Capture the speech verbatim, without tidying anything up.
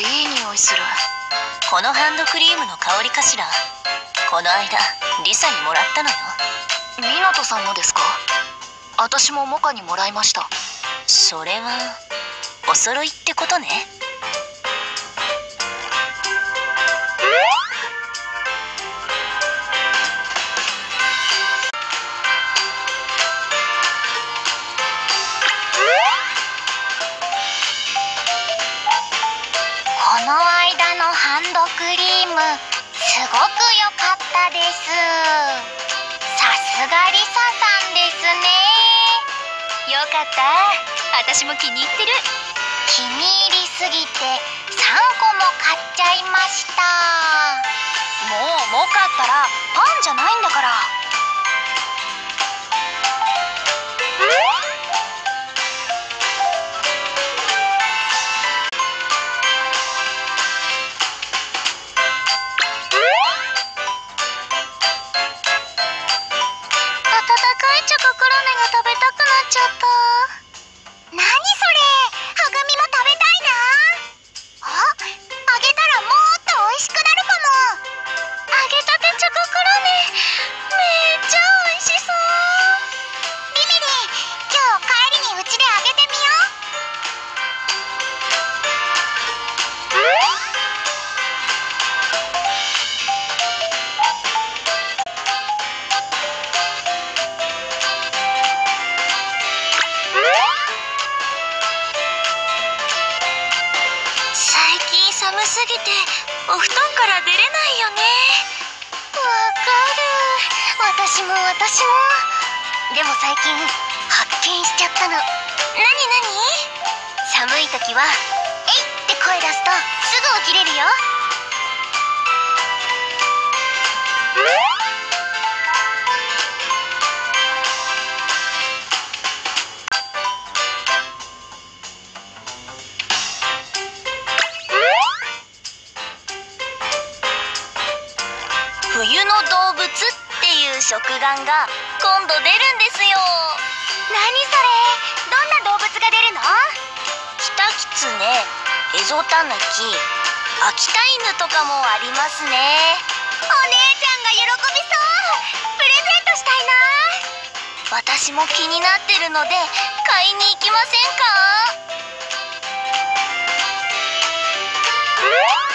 いい匂いする。このハンドクリームの香りかしら。この間リサにもらったのよ。ミナトさんのですか？私もモカにもらいました。それはお揃いってことね。クリームすごく良かったです。さすがリサさんですね。よかった、私も気に入ってる。気に入りすぎてさんこも買っちゃいました。もうモカったらパンじゃないんだから。お布団から出れないよね。わかる。私も私も。でも最近発見しちゃったの。なになに？寒い時は「えい！」って声出すとすぐ起きれるよ。冬の動物っていう食玩が今度出るんですよ。何それ、どんな動物が出るの？キタキツネ、エゾタヌキ、秋田犬とかもありますね。お姉ちゃんが喜びそう。プレゼントしたいな。私も気になってるので買いに行きませんか？